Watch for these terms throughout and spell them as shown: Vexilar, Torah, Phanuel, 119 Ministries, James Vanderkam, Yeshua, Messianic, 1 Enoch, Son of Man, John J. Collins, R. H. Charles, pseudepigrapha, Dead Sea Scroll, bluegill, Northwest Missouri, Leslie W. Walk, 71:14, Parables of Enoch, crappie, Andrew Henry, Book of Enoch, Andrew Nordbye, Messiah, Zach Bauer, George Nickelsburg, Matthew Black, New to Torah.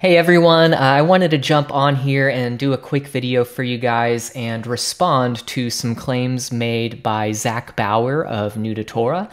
Hey everyone, I wanted to jump on here and do a quick video for you guys and respond to some claims made by Zach Bauer of New to Torah.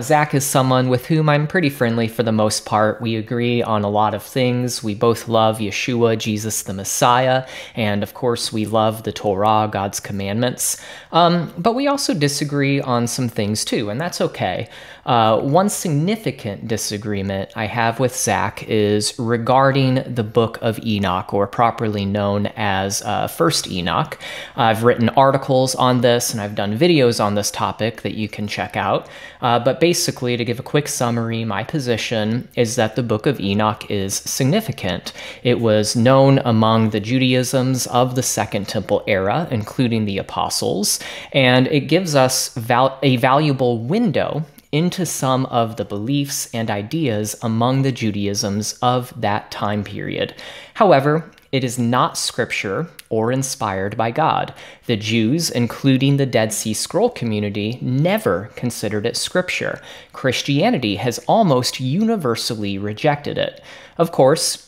Zach is someone with whom I'm pretty friendly for the most part. We agree on a lot of things. We both love Yeshua, Jesus the Messiah, and of course we love the Torah, God's commandments. But we also disagree on some things too, and that's okay. One significant disagreement I have with Zach is regarding the Book of Enoch, or properly known as 1 Enoch. I've written articles on this and I've done videos on this topic that you can check out. But basically, to give a quick summary, my position is that the Book of Enoch is significant. It was known among the Judaisms of the Second Temple era, including the Apostles, and it gives us a valuable window into some of the beliefs and ideas among the Judaisms of that time period. However, it is not scripture or inspired by God. The Jews, including the Dead Sea Scroll community, never considered it scripture. Christianity has almost universally rejected it. Of course,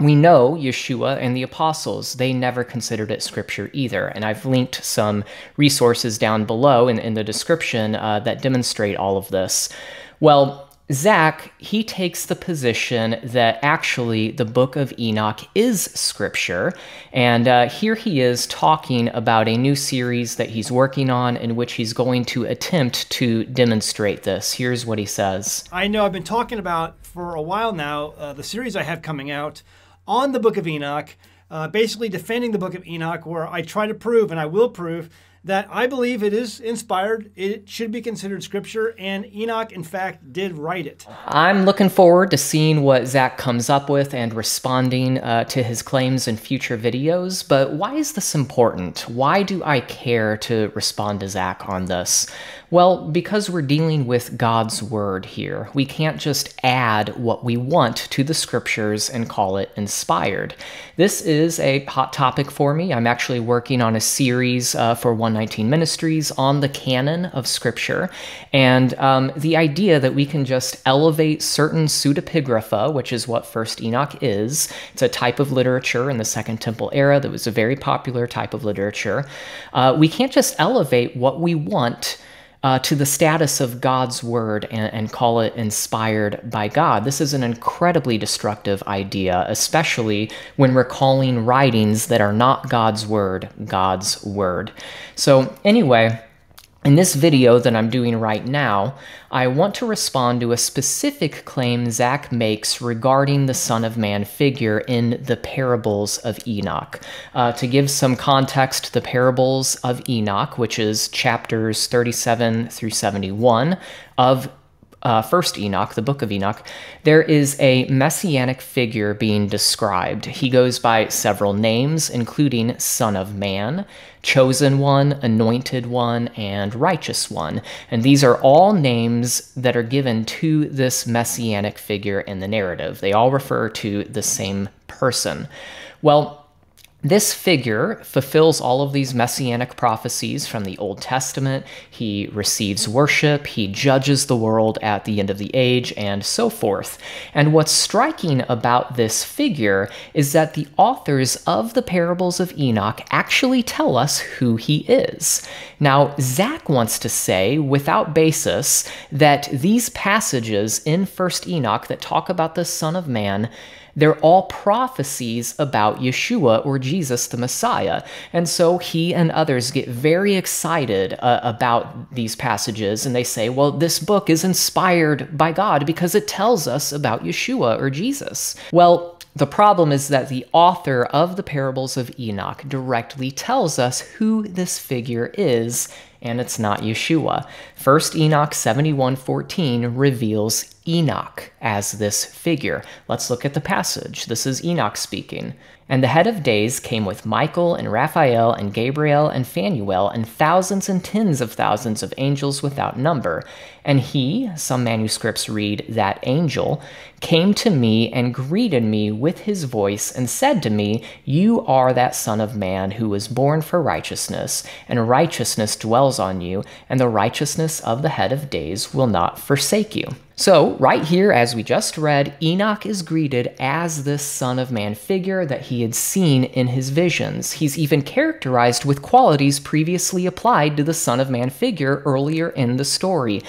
we know Yeshua and the Apostles, they never considered it scripture either, and I've linked some resources down below in the description that demonstrate all of this. Well, Zach, he takes the position that actually the Book of Enoch is scripture, and here he is talking about a new series that he's working on in which he's going to attempt to demonstrate this. Here's what he says. I know I've been talking about for a while now the series I have coming out on the Book of Enoch, basically defending the Book of Enoch, where I try to prove, and I will prove, that I believe it is inspired, it should be considered scripture, and Enoch, in fact, did write it. I'm looking forward to seeing what Zach comes up with and responding to his claims in future videos, but why is this important? Why do I care to respond to Zach on this? Well, because we're dealing with God's word here. We can't just add what we want to the scriptures and call it inspired. This is a hot topic for me. I'm actually working on a series for 119 Ministries on the canon of scripture, and the idea that we can just elevate certain pseudepigrapha, which is what 1 Enoch is. It's a type of literature in the Second Temple era that was a very popular type of literature. We can't just elevate what we want to the status of God's word and call it inspired by God. This is an incredibly destructive idea, especially when we're calling writings that are not God's word, God's word. So anyway, in this video that I'm doing right now, I want to respond to a specific claim Zach makes regarding the Son of Man figure in the Parables of Enoch. To give some context, the Parables of Enoch, which is chapters 37 through 71 of 1 Enoch, the Book of Enoch, there is a messianic figure being described. He goes by several names, including Son of Man, Chosen One, Anointed One, and Righteous One. And these are all names that are given to this messianic figure in the narrative. They all refer to the same person. Well, this figure fulfills all of these messianic prophecies from the Old Testament. He receives worship, he judges the world at the end of the age, and so forth. And what's striking about this figure is that the authors of the Parables of Enoch actually tell us who he is. Now, Zach wants to say, without basis, that these passages in 1 Enoch that talk about the Son of Man, they're all prophecies about Yeshua or Jesus the Messiah. And so he and others get very excited about these passages, and they say, well, this book is inspired by God because it tells us about Yeshua or Jesus. Well, the problem is that the author of the Parables of Enoch directly tells us who this figure is, and it's not Yeshua. 1 Enoch 71:14 reveals Enoch as this figure. Let's look at the passage. This is Enoch speaking. And the head of days came with Michael and Raphael and Gabriel and Phanuel and thousands and tens of thousands of angels without number. And he, some manuscripts read that angel, came to me and greeted me with his voice and said to me, you are that Son of Man who was born for righteousness, and righteousness dwells on you, and the righteousness of the head of days will not forsake you. So right here, as we just read, Enoch is greeted as this Son of Man figure that he had seen in his visions. He's even characterized with qualities previously applied to the Son of Man figure earlier in the story,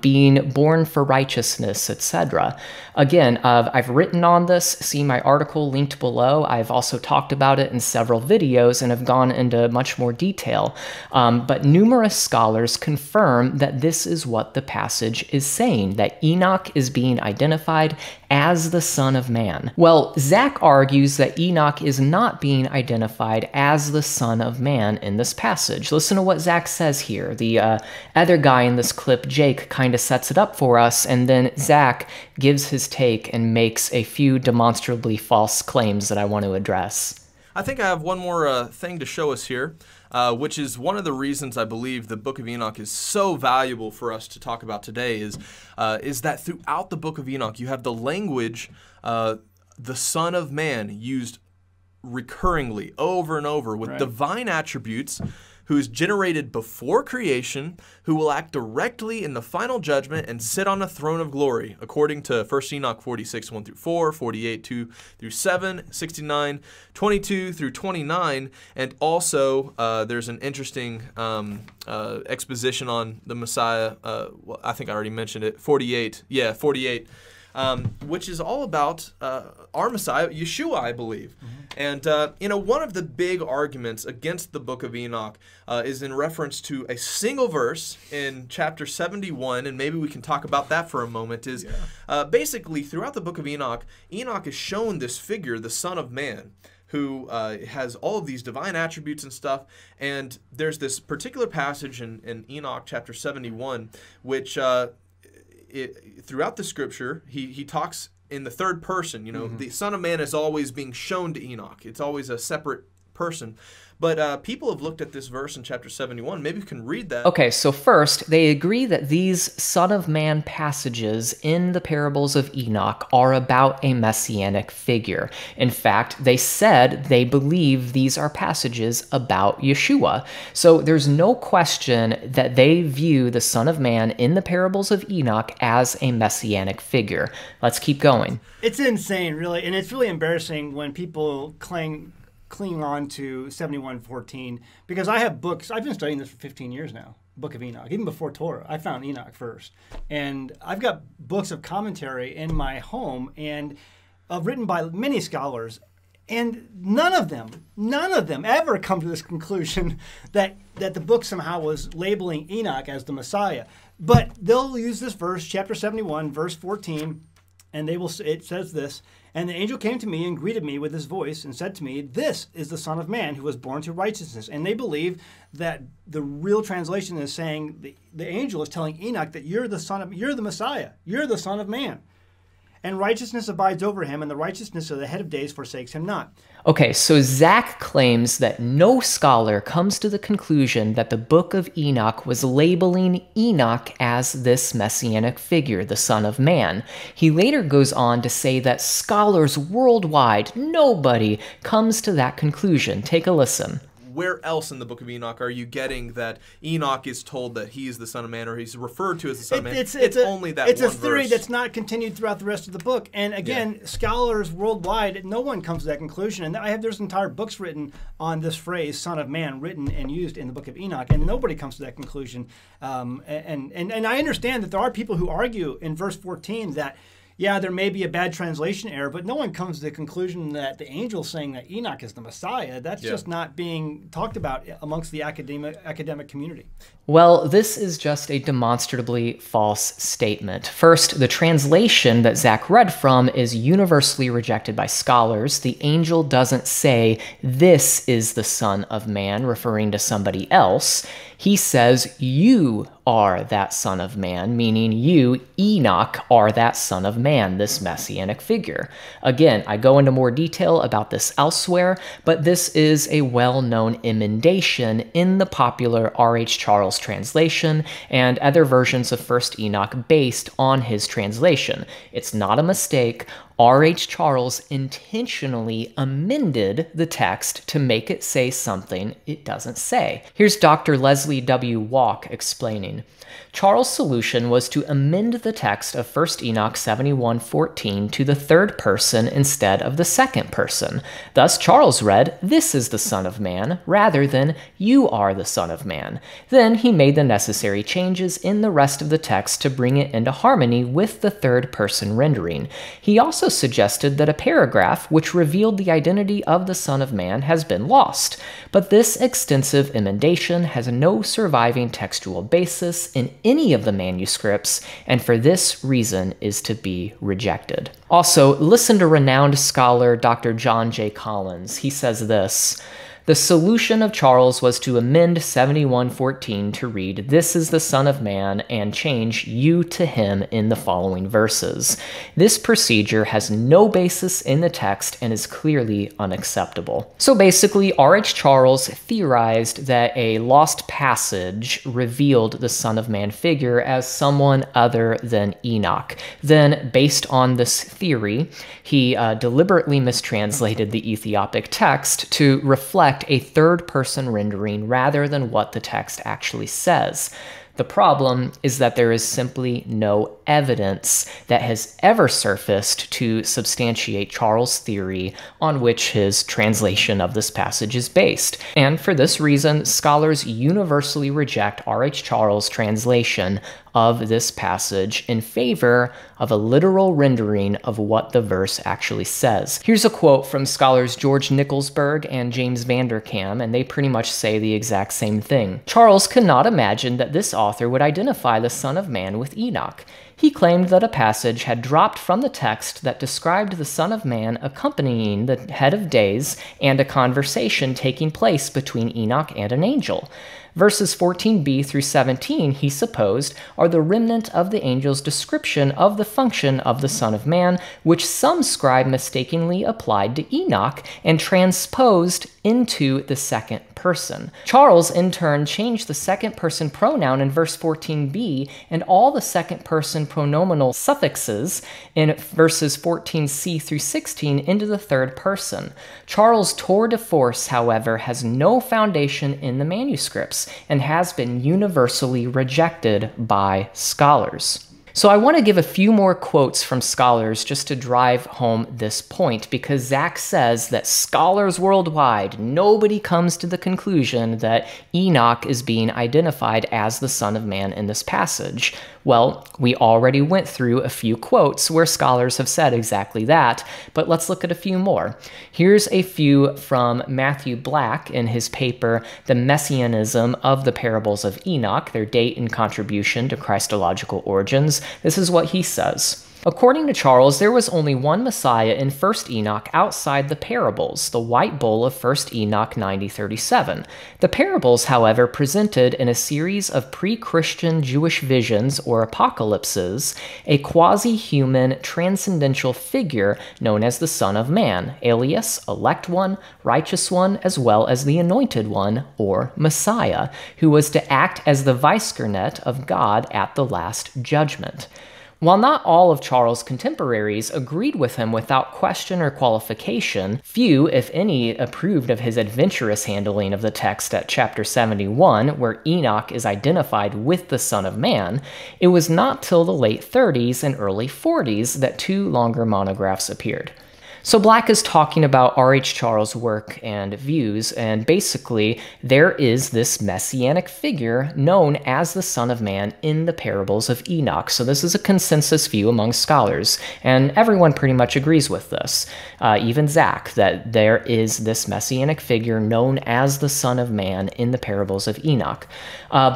being born for righteousness, etc. Again, I've written on this, see my article linked below. I've also talked about it in several videos and have gone into much more detail. But numerous scholars confirm that this is what the passage is saying, that Enoch is being identified as the Son of Man. Well, Zach argues that Enoch is not being identified as the Son of Man in this passage. Listen to what Zach says here. The other guy in this clip, Jake, kind of sets it up for us, and then Zach gives his take and makes a few demonstrably false claims that I want to address. I think I have one more thing to show us here, which is one of the reasons I believe the Book of Enoch is so valuable for us to talk about today is that throughout the Book of Enoch, you have the language, the Son of Man, used recurringly over and over with divine attributes, who is generated before creation, who will act directly in the final judgment and sit on a throne of glory, according to 1 Enoch 46:1-4, 48:2-7, 69:22-29, and also there's an interesting exposition on the Messiah. Well, I think I already mentioned it. 48. Which is all about our Messiah, Yeshua, I believe. And, you know, one of the big arguments against the Book of Enoch is in reference to a single verse in chapter 71, and maybe we can talk about that for a moment, is basically throughout the Book of Enoch, Enoch is shown this figure, the Son of Man, who has all of these divine attributes and stuff. And there's this particular passage in Enoch chapter 71, which... throughout the scripture, he talks in the third person. You know, the Son of Man is always being shown to Enoch. It's always a separate person. But people have looked at this verse in chapter 71. Maybe you can read that. Okay, so first, they agree that these Son of Man passages in the Parables of Enoch are about a messianic figure. In fact, they said they believe these are passages about Yeshua. So there's no question that they view the Son of Man in the Parables of Enoch as a messianic figure. Let's keep going. It's insane, really, and it's really embarrassing when people cling on to 71:14, because I have books. I've been studying this for 15 years now, Book of Enoch, even before Torah. I found Enoch first. And I've got books of commentary in my home and written by many scholars, and none of them ever come to this conclusion that the book somehow was labeling Enoch as the Messiah. But they'll use this verse, chapter 71, verse 14, and it says this, "And the angel came to me and greeted me with his voice and said to me, 'This is the Son of Man who was born to righteousness.'" And they believe that the real translation is saying the angel is telling Enoch that you're the Messiah, you're the Son of Man. "And righteousness abides over him, and the righteousness of the head of days forsakes him not." Okay, so Zach claims that no scholar comes to the conclusion that the Book of Enoch was labeling Enoch as this messianic figure, the Son of Man. He later goes on to say that scholars worldwide, nobody comes to that conclusion. Take a listen. Where else in the Book of Enoch are you getting that Enoch is told that he is the Son of Man, or he's referred to as the Son of Man? It's only that one verse. It's a theory that's not continued throughout the rest of the book. And again, scholars worldwide, no one comes to that conclusion. And there's entire books written on this phrase, Son of Man, written and used in the Book of Enoch, and nobody comes to that conclusion. And I understand that there are people who argue in verse 14 that, yeah, there may be a bad translation error, but no one comes to the conclusion that the angel saying that Enoch is the Messiah. That's just not being talked about amongst the academic community. Well, this is just a demonstrably false statement. First, the translation that Zach read from is universally rejected by scholars. The angel doesn't say, "This is the Son of Man," referring to somebody else. He says, "You are that Son of Man," meaning you, Enoch, are that Son of Man, this messianic figure. Again, I go into more detail about this elsewhere, but this is a well-known emendation in the popular R. H. Charles translation and other versions of 1 Enoch based on his translation. It's not a mistake. R. H. Charles intentionally amended the text to make it say something it doesn't say. Here's Dr. Leslie W. Walk explaining. Charles' solution was to amend the text of 1 Enoch 71:14 to the third person instead of the second person. Thus, Charles read, "This is the Son of Man," rather than "You are the Son of Man." Then he made the necessary changes in the rest of the text to bring it into harmony with the third person rendering. He also suggested that a paragraph which revealed the identity of the Son of Man has been lost, but this extensive emendation has no surviving textual basis in any of the manuscripts, and for this reason is to be rejected. Also, listen to renowned scholar Dr. John J. Collins. He says this, "The solution of Charles was to amend 71:14 to read, 'This is the Son of Man,' and change 'you' to 'him' in the following verses. This procedure has no basis in the text and is clearly unacceptable." So basically, R.H. Charles theorized that a lost passage revealed the Son of Man figure as someone other than Enoch. Then, based on this theory, he deliberately mistranslated the Ethiopic text to reflect a third-person rendering rather than what the text actually says. The problem is that there is simply no evidence that has ever surfaced to substantiate Charles' theory on which his translation of this passage is based. And for this reason, scholars universally reject R.H. Charles' translation of this passage in favor of a literal rendering of what the verse actually says. Here's a quote from scholars George Nickelsburg and James Vanderkam, and they pretty much say the exact same thing. Charles could not imagine that this author would identify the Son of Man with Enoch. He claimed that a passage had dropped from the text that described the Son of Man accompanying the head of days and a conversation taking place between Enoch and an angel. Verses 14b through 17, he supposed, are the remnant of the angel's description of the function of the Son of Man, which some scribe mistakenly applied to Enoch and transposed into the second person. Charles, in turn, changed the second person pronoun in verse 14b and all the second person pronominal suffixes in verses 14c through 16 into the third person. Charles' tour de force, however, has no foundation in the manuscripts and has been universally rejected by scholars. So I want to give a few more quotes from scholars just to drive home this point, because Zach says that scholars worldwide, nobody comes to the conclusion that Enoch is being identified as the Son of Man in this passage. Well, we already went through a few quotes where scholars have said exactly that, but let's look at a few more. Here's a few from Matthew Black in his paper, The Messianism of the Parables of Enoch, Their Date and Contribution to Christological Origins. This is what he says. According to Charles, there was only one Messiah in 1 Enoch outside the parables, the white bull of 1 Enoch 90:37. The parables, however, presented in a series of pre-Christian Jewish visions or apocalypses, a quasi-human transcendental figure known as the Son of Man, alias Elect One, Righteous One, as well as the Anointed One, or Messiah, who was to act as the vicegerent of God at the Last Judgment. While not all of Charles' contemporaries agreed with him without question or qualification, few, if any, approved of his adventurous handling of the text at chapter 71, where Enoch is identified with the Son of Man. It was not till the late 30s and early 40s that two longer monographs appeared. So Black is talking about R.H. Charles' work and views, and basically there is this messianic figure known as the Son of Man in the Parables of Enoch. So this is a consensus view among scholars, and everyone pretty much agrees with this, even Zach, that there is this messianic figure known as the Son of Man in the Parables of Enoch.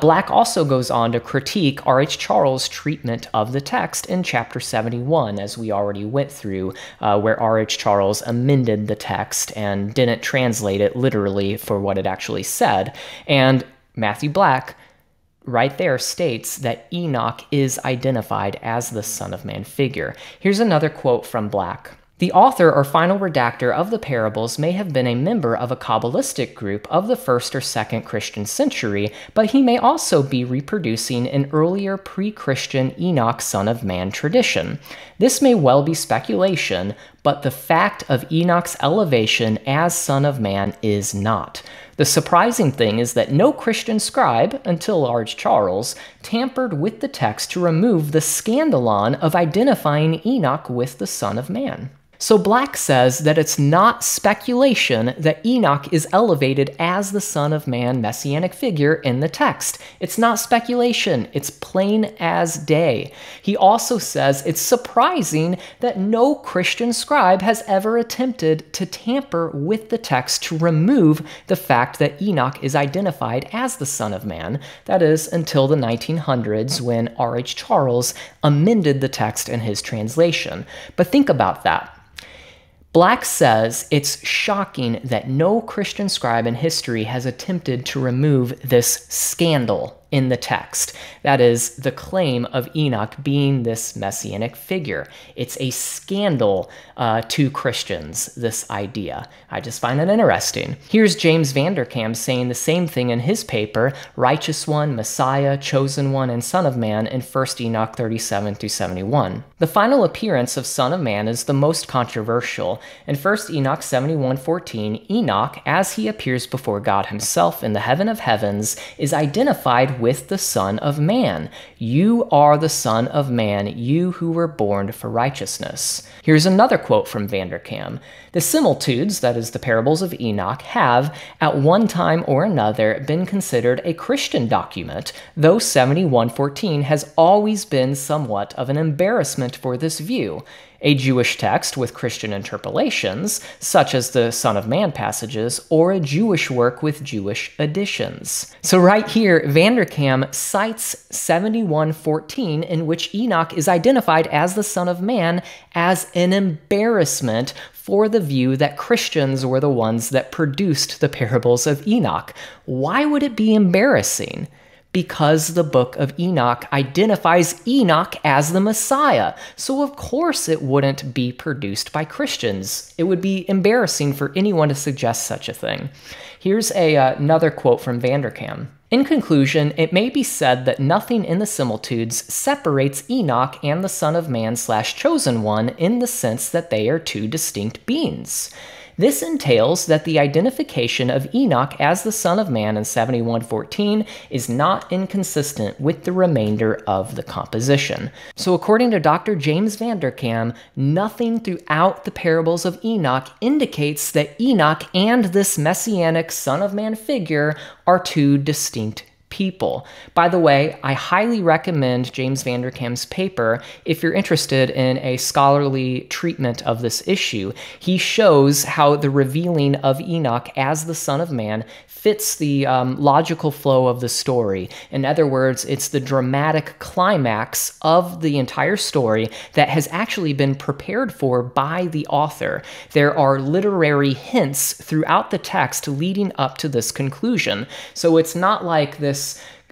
Black also goes on to critique R.H. Charles' treatment of the text in chapter 71, as we already went through, where R.H. Charles amended the text and didn't translate it literally for what it actually said. And Matthew Black right there states that Enoch is identified as the Son of Man figure. Here's another quote from Black. The author or final redactor of the parables may have been a member of a Kabbalistic group of the 1st or 2nd Christian century, but he may also be reproducing an earlier pre-Christian Enoch Son of Man tradition. This may well be speculation, but the fact of Enoch's elevation as Son of Man is not. The surprising thing is that no Christian scribe, until R. H. Charles, tampered with the text to remove the scandalon of identifying Enoch with the Son of Man. So Black says that it's not speculation that Enoch is elevated as the Son of Man messianic figure in the text. It's not speculation, it's plain as day. He also says it's surprising that no Christian scribe has ever attempted to tamper with the text to remove the fact that Enoch is identified as the Son of Man, that is, until the 1900s when R. H. Charles amended the text in his translation. But think about that. Black says it's shocking that no Christian scribe in history has attempted to remove this scandal in the text. That is, the claim of Enoch being this messianic figure. It's a scandal to Christians, this idea. I just find it interesting. Here's James Vanderkam saying the same thing in his paper, Righteous One, Messiah, Chosen One, and Son of Man in 1 Enoch 37-71. The final appearance of Son of Man is the most controversial. In 1 Enoch 71:14, Enoch, as he appears before God himself in the heaven of heavens, is identified with the Son of Man. You are the Son of Man, you who were born for righteousness. Here's another quote from Vanderkam. The similitudes, that is the parables of Enoch, have, at one time or another, been considered a Christian document, though 71:14 has always been somewhat of an embarrassment for this view. A Jewish text with Christian interpolations, such as the Son of Man passages, or a Jewish work with Jewish additions. So right here, Vanderkam cites 71:14, in which Enoch is identified as the Son of Man, as an embarrassment for the view that Christians were the ones that produced the parables of Enoch. Why would it be embarrassing? Because the Book of Enoch identifies Enoch as the Messiah. So of course it wouldn't be produced by Christians. It would be embarrassing for anyone to suggest such a thing. Here's another quote from Vanderkam. In conclusion, it may be said that nothing in the similitudes separates Enoch and the Son of Man / Chosen One in the sense that they are two distinct beings. This entails that the identification of Enoch as the Son of Man in 71:14 is not inconsistent with the remainder of the composition. So according to Dr. James Vanderkam, nothing throughout the parables of Enoch indicates that Enoch and this messianic Son of Man figure are two distinct people. By the way, I highly recommend James Vanderkam's paper if you're interested in a scholarly treatment of this issue. He shows how the revealing of Enoch as the Son of Man fits the logical flow of the story. In other words, it's the dramatic climax of the entire story that has actually been prepared for by the author. There are literary hints throughout the text leading up to this conclusion. So it's not like this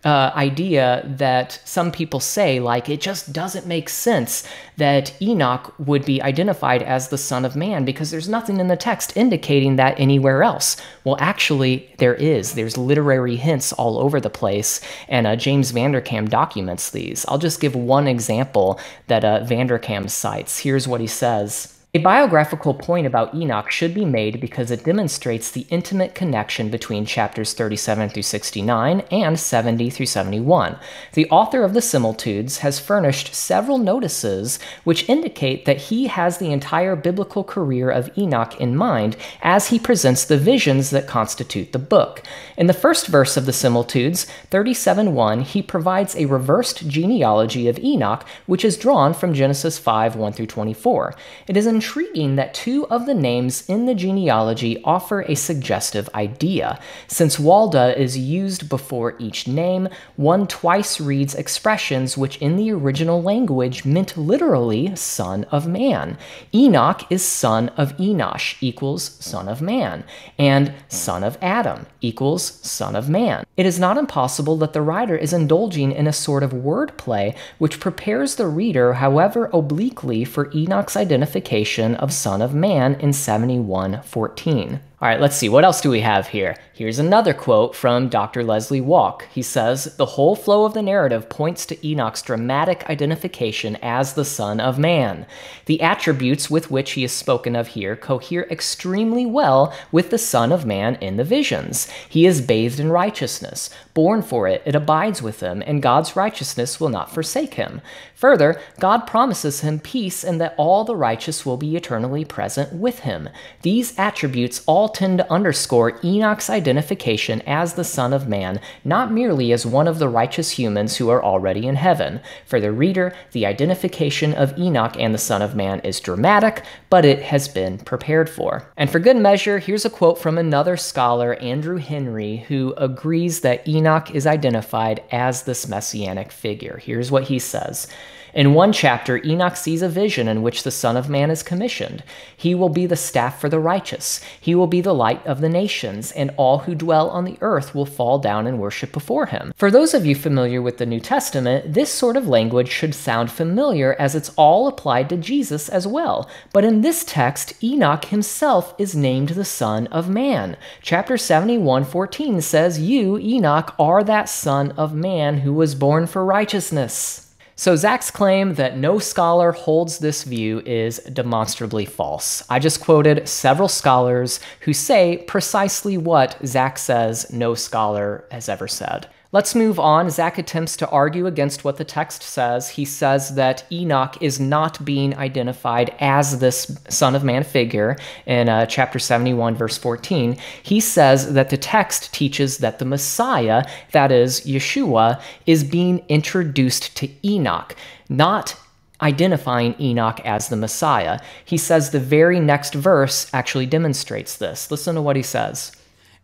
idea that some people say, like, it just doesn't make sense that Enoch would be identified as the Son of Man because there's nothing in the text indicating that anywhere else. Well, actually, there is. There's literary hints all over the place, and James Vanderkam documents these. I'll just give one example that Vanderkam cites. Here's what he says. A biographical point about Enoch should be made because it demonstrates the intimate connection between chapters 37-69 and 70-71. The author of the similitudes has furnished several notices which indicate that he has the entire biblical career of Enoch in mind as he presents the visions that constitute the book. In the first verse of the similitudes, 37:1, he provides a reversed genealogy of Enoch, which is drawn from Genesis 5:1-24. It is intriguing that two of the names in the genealogy offer a suggestive idea. Since Walda is used before each name, one twice reads expressions which in the original language meant literally Son of Man. Enoch is son of Enosh equals Son of Man, and son of Adam equals Son of Man. It is not impossible that the writer is indulging in a sort of wordplay which prepares the reader, however obliquely, for Enoch's identification revelation of Son of Man in 71:14. All right, let's see, what else do we have here? Here's another quote from Dr. Leslie Walk. He says, "The whole flow of the narrative points to Enoch's dramatic identification as the Son of Man. The attributes with which he is spoken of here cohere extremely well with the Son of Man in the visions. He is bathed in righteousness, born for it, it abides with him, and God's righteousness will not forsake him. Further, God promises him peace and that all the righteous will be eternally present with him. These attributes all tend to underscore Enoch's identification as the Son of Man, not merely as one of the righteous humans who are already in heaven. For the reader, the identification of Enoch and the Son of Man is dramatic, but it has been prepared for." And for good measure, here's a quote from another scholar, Andrew Henry, who agrees that Enoch is identified as this messianic figure. Here's what he says. "In one chapter, Enoch sees a vision in which the Son of Man is commissioned. He will be the staff for the righteous. He will be the light of the nations, and all who dwell on the earth will fall down and worship before him." For those of you familiar with the New Testament, this sort of language should sound familiar as it's all applied to Jesus as well. But in this text, Enoch himself is named the Son of Man. Chapter 71:14 says, "You, Enoch, are that Son of Man who was born for righteousness." So Zach's claim that no scholar holds this view is demonstrably false. I just quoted several scholars who say precisely what Zach says no scholar has ever said. Let's move on. Zach attempts to argue against what the text says. He says that Enoch is not being identified as this Son of Man figure in chapter 71:14. He says that the text teaches that the Messiah, that is Yeshua, is being introduced to Enoch, not identifying Enoch as the Messiah. He says the very next verse actually demonstrates this. Listen to what he says.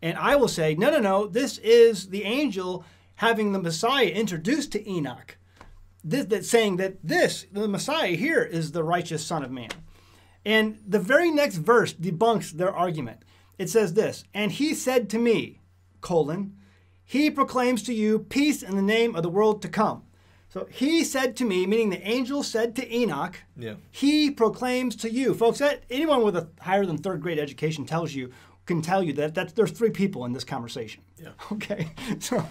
"And I will say, no, no, no, this is the angel having the Messiah introduced to Enoch. That's saying that this, the Messiah here, is the righteous Son of Man." And the very next verse debunks their argument. It says this, "And he said to me, he proclaims to you peace in the name of the world to come." So he said to me, meaning the angel said to Enoch, yeah, he proclaims to you. Folks, anyone with a higher than third grade education tells you, can tell you that there's three people in this conversation. Yeah. Okay, so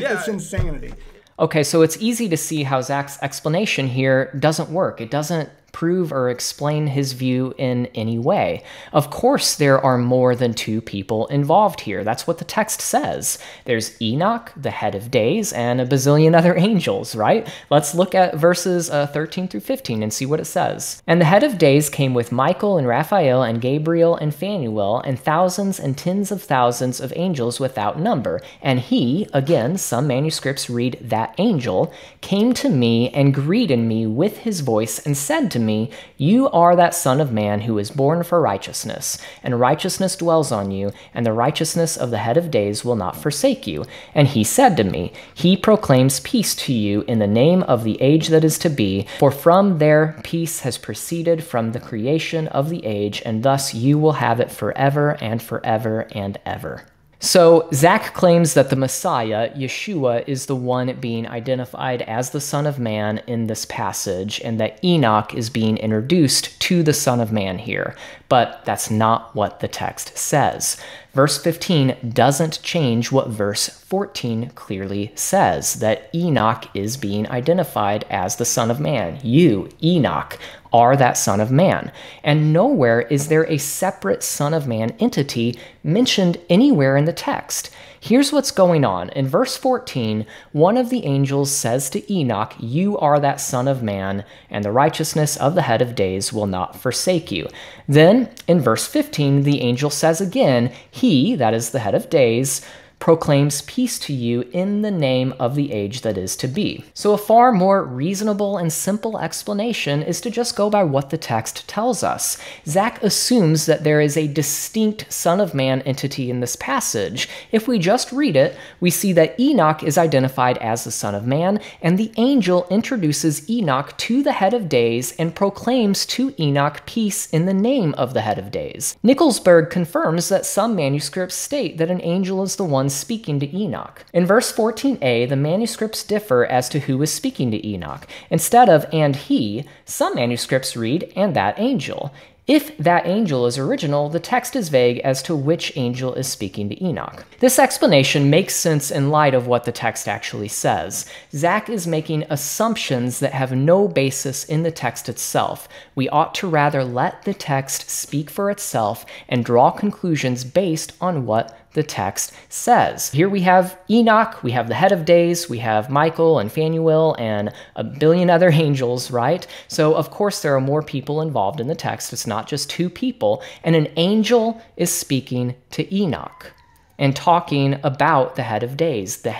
yeah, it's insanity. Okay, so it's easy to see how Zach's explanation here doesn't work. It doesn't prove or explain his view in any way. Of course, there are more than two people involved here. That's what the text says. There's Enoch, the head of days, and a bazillion other angels, right? Let's look at verses 13 through 15 and see what it says. "And the head of days came with Michael and Raphael and Gabriel and Phanuel and thousands and tens of thousands of angels without number. And he," again, some manuscripts read that angel, "came to me and greeted me with his voice and said to me, you are that Son of Man who is born for righteousness, and righteousness dwells on you, and the righteousness of the head of days will not forsake you. And he said to me, he proclaims peace to you in the name of the age that is to be, for from there peace has proceeded from the creation of the age, and thus you will have it forever and forever and ever." So Zach claims that the Messiah, Yeshua, is the one being identified as the Son of Man in this passage, and that Enoch is being introduced to the Son of Man here. But that's not what the text says. Verse 15 doesn't change what verse 14 clearly says, that Enoch is being identified as the Son of Man. You, Enoch, are that Son of Man. And nowhere is there a separate Son of Man entity mentioned anywhere in the text. Here's what's going on. In verse 14, one of the angels says to Enoch, "You are that Son of Man, and the righteousness of the head of days will not forsake you." Then, in verse 15, the angel says again, "He," that is the head of days, "proclaims peace to you in the name of the age that is to be." So a far more reasonable and simple explanation is to just go by what the text tells us. Zach assumes that there is a distinct Son of Man entity in this passage. If we just read it, we see that Enoch is identified as the Son of Man, and the angel introduces Enoch to the head of days and proclaims to Enoch peace in the name of the head of days. Nickelsburg confirms that some manuscripts state that an angel is the one one speaking to Enoch. In verse 14a, the manuscripts differ as to who is speaking to Enoch. Instead of "and he," some manuscripts read "and that angel." If that angel is original, the text is vague as to which angel is speaking to Enoch. This explanation makes sense in light of what the text actually says. Zach is making assumptions that have no basis in the text itself. We ought to rather let the text speak for itself and draw conclusions based on what the text says. Here we have Enoch, we have the head of days, we have Michael and Phanuel and a billion other angels, right? So of course there are more people involved in the text. It's not just two people, and an angel is speaking to Enoch and talking about the head of days. The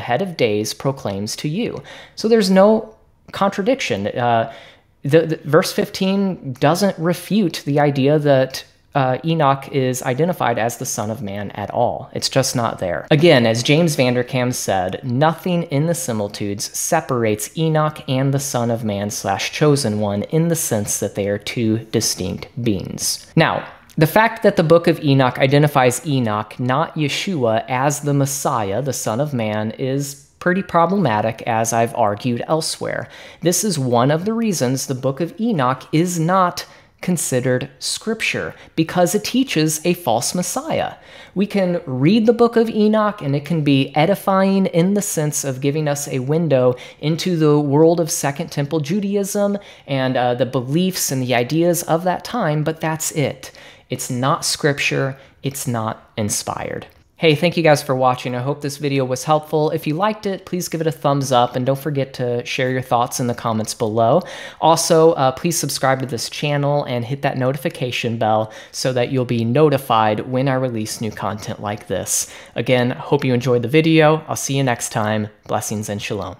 head of days, proclaims to you. So there's no contradiction. Verse 15 doesn't refute the idea that Enoch is identified as the Son of Man at all. It's just not there. Again, as James Vanderkam said, nothing in the similitudes separates Enoch and the Son of Man / Chosen One in the sense that they are two distinct beings. Now, the fact that the Book of Enoch identifies Enoch, not Yeshua, as the Messiah, the Son of Man, is pretty problematic, as I've argued elsewhere. This is one of the reasons the Book of Enoch is not considered scripture, because it teaches a false Messiah. We can read the Book of Enoch and it can be edifying in the sense of giving us a window into the world of Second Temple Judaism and the beliefs and the ideas of that time, but that's it. It's not scripture, it's not inspired. Hey, thank you guys for watching. I hope this video was helpful. If you liked it, please give it a thumbs up, and don't forget to share your thoughts in the comments below. Also, please subscribe to this channel and hit that notification bell so that you'll be notified when I release new content like this. Again, hope you enjoyed the video. I'll see you next time. Blessings and shalom.